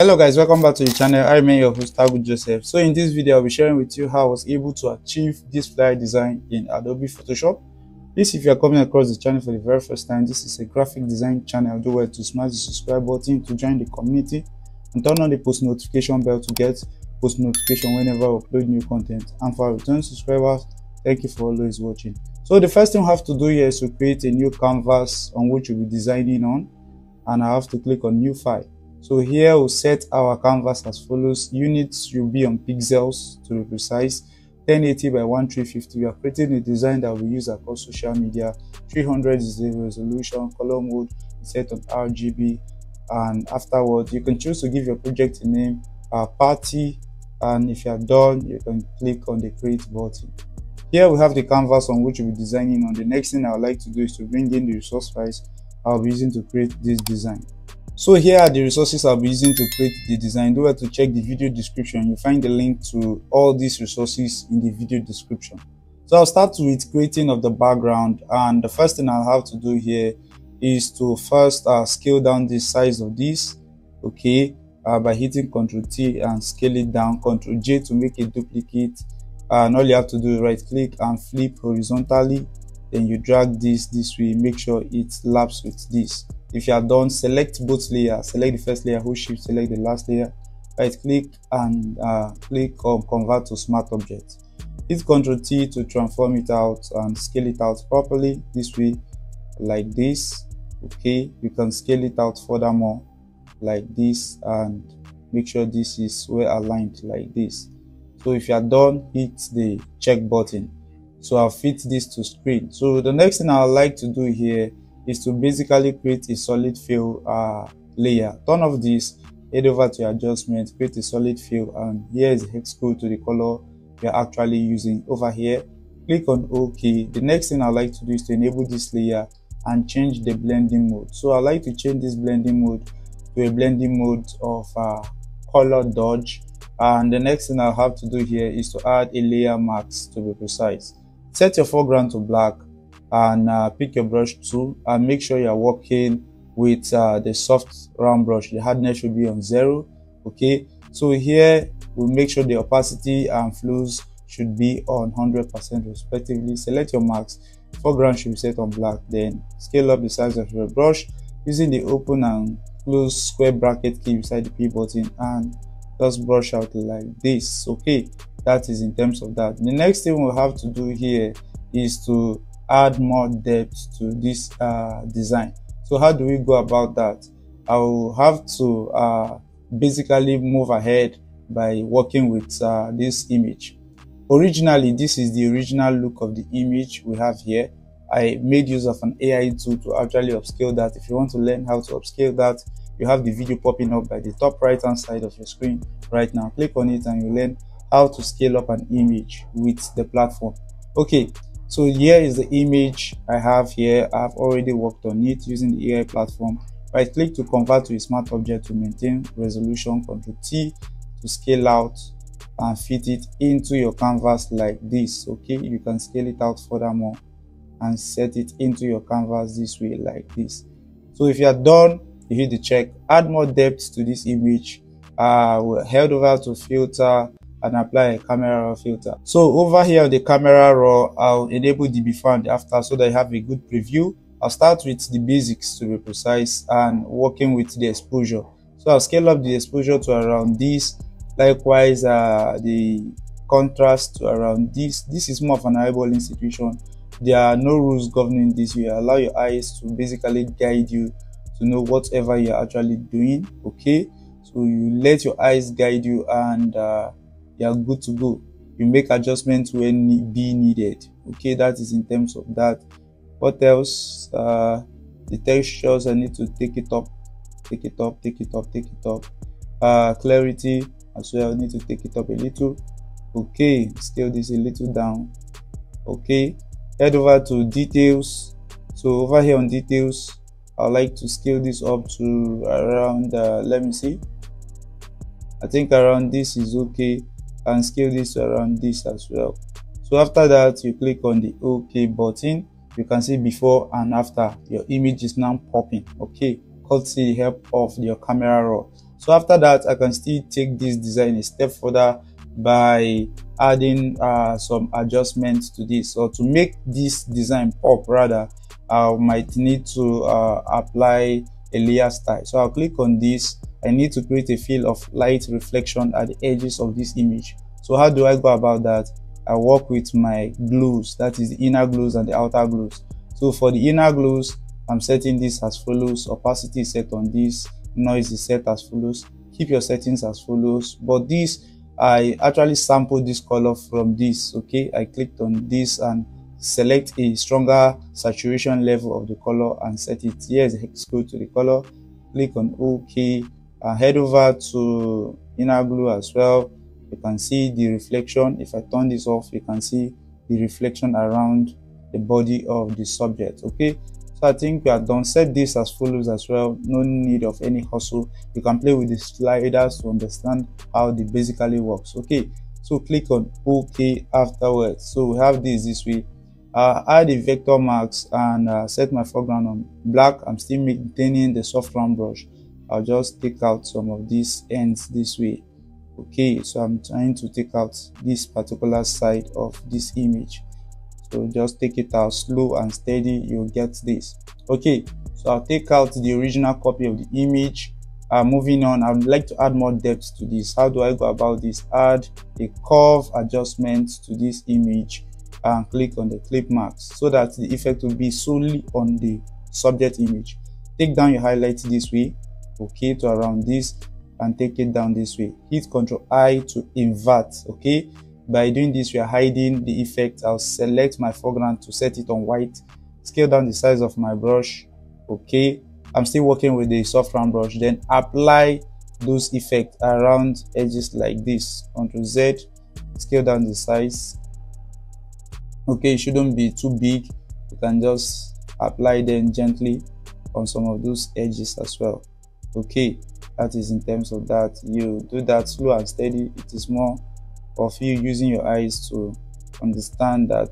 Hello guys, welcome back to the channel. I remain your host Tabu Joseph. So in this video, I'll be sharing with you how I was able to achieve this flyer design in Adobe Photoshop. This, if you are coming across the channel for the very first time, this is a graphic design channel. Do well to smash the subscribe button to join the community and turn on the post notification bell to get post notification whenever I upload new content. And for our returning subscribers, thank you for always watching. So the first thing you have to do here is to create a new canvas on which you'll be designing on, and I have to click on new file. So here we'll set our canvas as follows. Units will be on pixels to be precise, 1080 by 1350. We are creating a design that we use across social media. 300 is the resolution, color mode is set on RGB, and afterwards you can choose to give your project a name, party, and if you are done, you can click on the create button. Here we have the canvas on which we'll be designing on. The next thing I would like to do is to bring in the resource files I'll be using to create this design. So here are the resources I'll be using to create the design. Do have to check the video description. You'll find the link to all these resources in the video description. So I'll start with creating of the background, and the first thing I'll have to do here is to first scale down the size of this, okay, by hitting Ctrl T and scale it down, Ctrl J to make it duplicate, and all you have to do is right click and flip horizontally, then you drag this way, make sure it laps with this. If you are done, select both layers, select the first layer, hold shift, select the last layer, right click and click on convert to smart object. Hit Ctrl T to transform it out and scale it out properly, this way, like this. Okay, you can scale it out furthermore, like this, and make sure this is well aligned, like this. So if you are done, hit the check button. So I'll fit this to screen. So the next thing I would like to do here is to basically create a solid fill layer. Turn off this, head over to adjustment, create a solid fill, and here is the hex code to the color we are actually using over here. Click on OK. The next thing I like to do is to enable this layer and change the blending mode. So I like to change this blending mode to a blending mode of color dodge. And the next thing I'll have to do here is to add a layer mask to be precise. Set your foreground to black, and pick your brush tool and make sure you're working with the soft round brush. The hardness should be on 0. Okay, so here we'll make sure the opacity and flows should be on 100% respectively. Select your marks, foreground should be set on black, then scale up the size of your brush using the open and close square bracket key beside the P button, and just brush out like this. Okay, that is in terms of that. The next thing we'll have to do here is to add more depth to this design. So how do we go about that? I will have to basically move ahead by working with this image. Originally, this is the original look of the image we have here. I made use of an AI tool to actually upscale that. If you want to learn how to upscale that, you have the video popping up by the top right hand side of your screen right now. Click on it and you learn how to scale up an image with the platform. Okay, so here is the image I have here. I have already worked on it using the AI platform. Right click to convert to a smart object to maintain resolution, Ctrl T to scale out and fit it into your canvas like this. Okay, you can scale it out furthermore and set it into your canvas this way, like this. So if you are done, you hit the check. Add more depth to this image. We'll head over to filter and apply a camera raw filter. So over here on the camera raw, I'll enable the before and after so that I have a good preview. I'll start with the basics to be precise and working with the exposure. So I'll scale up the exposure to around this. Likewise, the contrast to around this. This is more of an eyeballing situation. There are no rules governing this. You allow your eyes to basically guide you to know whatever you're actually doing. Okay, so you let your eyes guide you, and you are good to go. You make adjustments when needed. Okay, that is in terms of that. What else? The textures, I need to take it up. Clarity as well, I need to take it up a little. Okay, scale this a little down. Okay, head over to details. So over here on details, I like to scale this up to around, let me see, I think around this is okay, and scale this around this as well. So after that, you click on the OK button. You can see before and after, your image is now popping. Okay, courtesy help of your camera raw. So after that, I can still take this design a step further by adding some adjustments to this, or so to make this design pop rather, I might need to apply a layer style. So I'll click on this. I need to create a field of light reflection at the edges of this image. So how do I go about that? I work with my glows, that is the inner glows and the outer glows. So for the inner glows, I'm setting this as follows. Opacity is set on this, noise is set as follows. Keep your settings as follows. But this, I actually sampled this color from this. Okay, I clicked on this and select a stronger saturation level of the color and set it here as a hex code to the color. Click on OK. I head over to inner glue as well. You can see the reflection. If I turn this off, you can see the reflection around the body of the subject. Okay, so I think we are done. Set this as follows as well. No need of any hustle. You can play with the sliders to understand how they basically works. Okay, so click on OK afterwards. So we have this way. Add the vector marks and set my foreground on black. I'm still maintaining the soft round brush. I'll just take out some of these ends this way. Okay, so I'm trying to take out this particular side of this image. So just take it out slow and steady, you'll get this. Okay, so I'll take out the original copy of the image. Moving on, I'd like to add more depth to this. How do I go about this? Add a curve adjustment to this image and click on the clip marks so that the effect will be solely on the subject image. Take down your highlight this way, okay, to around this, and take it down this way. Hit Ctrl I to invert. Okay, by doing this, we are hiding the effect. I'll select my foreground to set it on white, scale down the size of my brush. Okay, I'm still working with the soft round brush, then apply those effects around edges like this. Ctrl Z, scale down the size. Okay, it shouldn't be too big. You can just apply them gently on some of those edges as well. Okay, that is in terms of that. You do that slow and steady. It is more of you using your eyes to understand that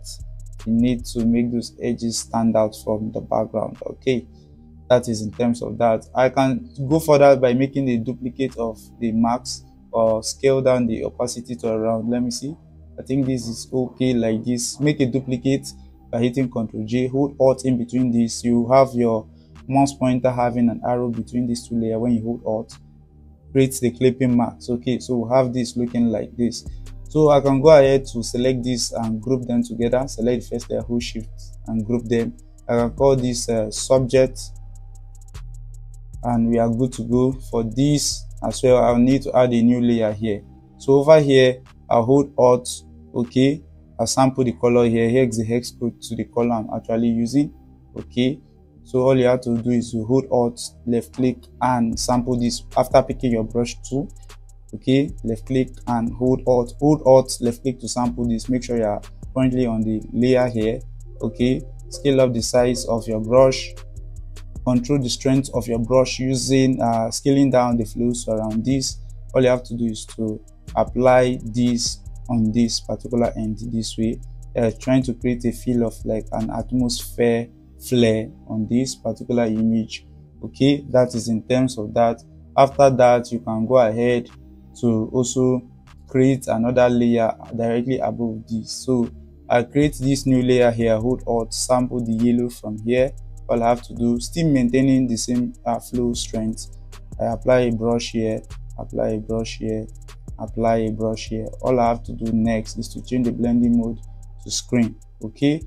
you need to make those edges stand out from the background. Okay, that is in terms of that. I can go further by making a duplicate of the marks or scale down the opacity to around. Let me see. I think this is okay like this. Make a duplicate by hitting Ctrl J. Hold Alt in between this. You have your mouse pointer having an arrow between these two layers. When you hold Alt, creates the clipping marks. Okay, so we have this looking like this. So I can go ahead to select this and group them together. Select the first layer, hold Shift and group them. I can call this subject, and we are good to go. For this as well, I'll need to add a new layer here. So over here, I'll hold Alt. Okay, I'll sample the color here. Here's the hex code to the color I'm actually using. Okay, so all you have to do is you hold Alt, left click and sample this after picking your brush tool. Okay, left click and hold Alt, left click to sample this. Make sure you are currently on the layer here. Okay, scale up the size of your brush. Control the strength of your brush using scaling down the flows around this. All you have to do is to apply this on this particular end this way, trying to create a feel of like an atmosphere flare on this particular image. Okay, that is in terms of that. After that, you can go ahead to also create another layer directly above this. So I create this new layer here. Hold Alt, sample the yellow from here. All I have to do, still maintaining the same flow strength, I apply a brush here, apply a brush here, apply a brush here. All I have to do next is to change the blending mode to screen. Okay,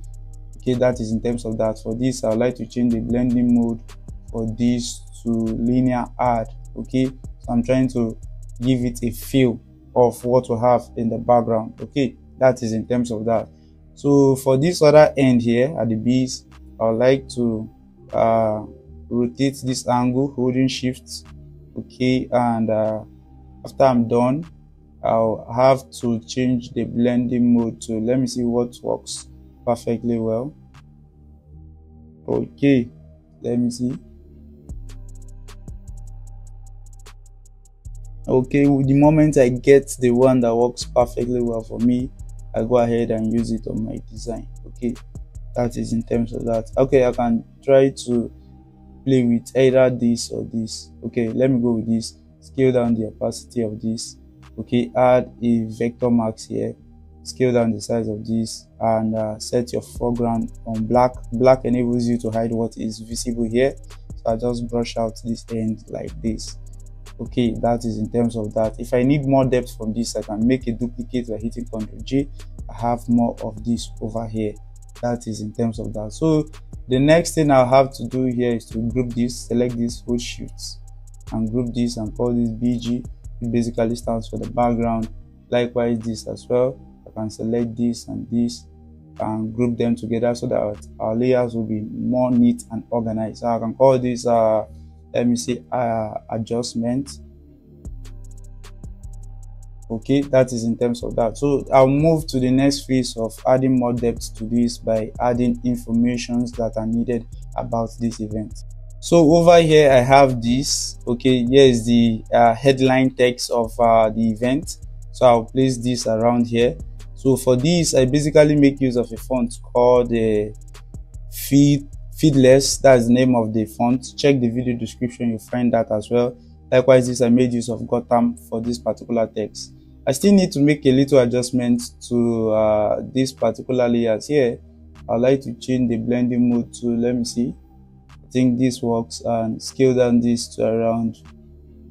that is in terms of that. For this, I would like to change the blending mode for this to linear add. Okay, so I'm trying to give it a feel of what we have in the background. Okay, that is in terms of that. So for this other end here at the base, I would like to rotate this angle, holding Shift. Okay, and after I'm done, I'll have to change the blending mode to, let me see what works perfectly well. Okay, let me see. Okay, the moment I get the one that works perfectly well for me, I go ahead and use it on my design. Okay, that is in terms of that. Okay, I can try to play with either this or this. Okay, let me go with this. scale down the opacity of this. Okay, add a vector mask here, scale down the size of this, and set your foreground on black. Black enables you to hide what is visible here. So I just brush out this end like this. Okay, that is in terms of that. If I need more depth from this, I can make a duplicate by hitting Ctrl G. I have more of this over here. That is in terms of that. So the next thing I'll have to do here is to group this. Select this whole shoot and group this and call this BG. It basically stands for the background. Likewise this as well. I can select this and this and group them together so that our layers will be more neat and organized. So I can call this let me see, adjustment. Okay, that is in terms of that. So I'll move to the next phase of adding more depth to this by adding informations that are needed about this event. So over here I have this. Okay, here is the headline text of the event. So I'll place this around here. So for this I basically make use of a font called Firlest. That's the name of the font. Check the video description, you'll find that as well. Likewise this, I made use of Gotham for this particular text. I still need to make a little adjustment to this particular layers here. I'd like to change the blending mode to, let me see, I think this works, and scale down this to around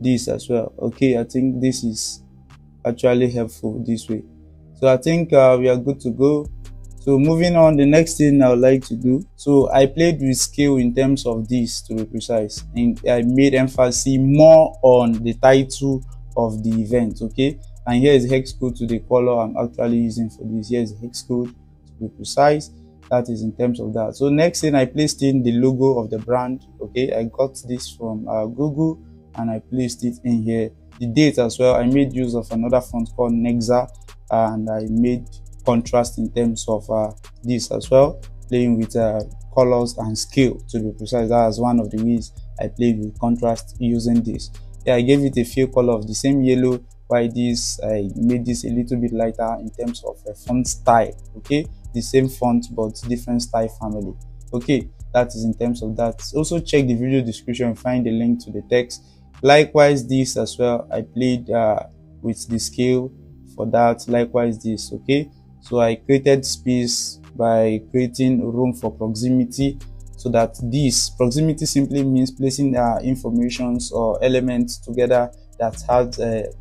this as well. Okay, I think this is actually helpful this way. So I think we are good to go. So moving on, the next thing I would like to do, so I played with scale in terms of this to be precise, and I made emphasis more on the title of the event. Okay, and here is hex code to the color I'm actually using for this. Here is hex code to be precise. That is in terms of that. So next thing, I placed in the logo of the brand. Okay, I got this from Google and I placed it in here. The date as well, I made use of another font called Nexa and I made contrast in terms of this as well, playing with colors and scale to be precise. That is one of the ways I played with contrast using this. Yeah, I gave it a few color of the same yellow. By this I made this a little bit lighter in terms of a font style. Okay, the same font but different style family. Okay, that is in terms of that. Also check the video description and find the link to the text. Likewise this as well, I played with the scale for that. Likewise this. Okay, so I created space by creating room for proximity, so that this proximity simply means placing informations or elements together that have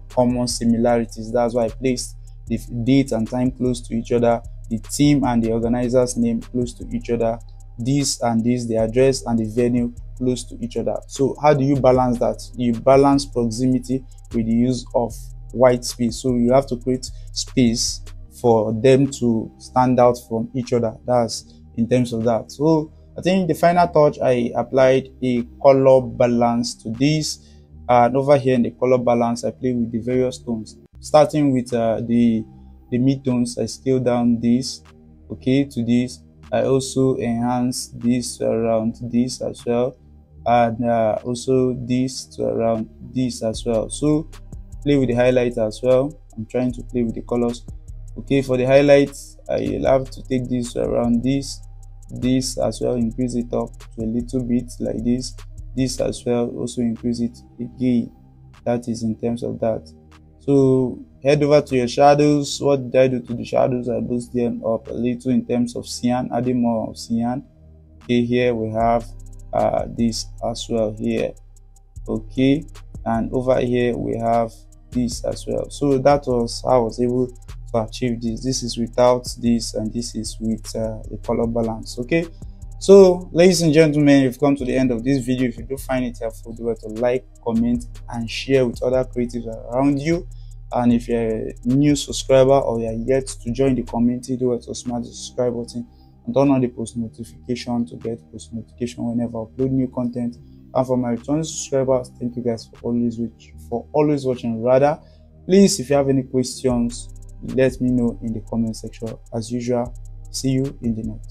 common similarities. That's why I placed the date and time close to each other, the team and the organizer's name close to each other, this and this, the address and the venue close to each other. So how do you balance that? You balance proximity with the use of white space. So you have to create space for them to stand out from each other. That's in terms of that. So I think the final touch, I applied a color balance to this, and over here in the color balance I play with the various tones, starting with the mid tones. I scale down this, okay, to this. I also enhance this around this as well, and also this to around this as well. So play with the highlight as well. I'm trying to play with the colors. Okay, for the highlights I'll have to take this around this, this as well, increase it up to a little bit like this, this as well, also increase it again. That is in terms of that. So head over to your shadows. What did I do to the shadows? I boost them up a little in terms of cyan, adding more of cyan. Okay, here we have this as well here. Okay, and over here we have this as well. So that was how I was able to achieve this. This is without this, and this is with the color balance. Okay, so ladies and gentlemen, you've come to the end of this video. If you do find it helpful, do it to like, comment and share with other creatives around you. And if you're a new subscriber or you're yet to join the community, do it to smash the subscribe button and turn on the post notification to get post notification whenever I upload new content. And for my returning subscribers, thank you guys for always watching. Rather, please, if you have any questions, let me know in the comment section. As usual, see you in the next.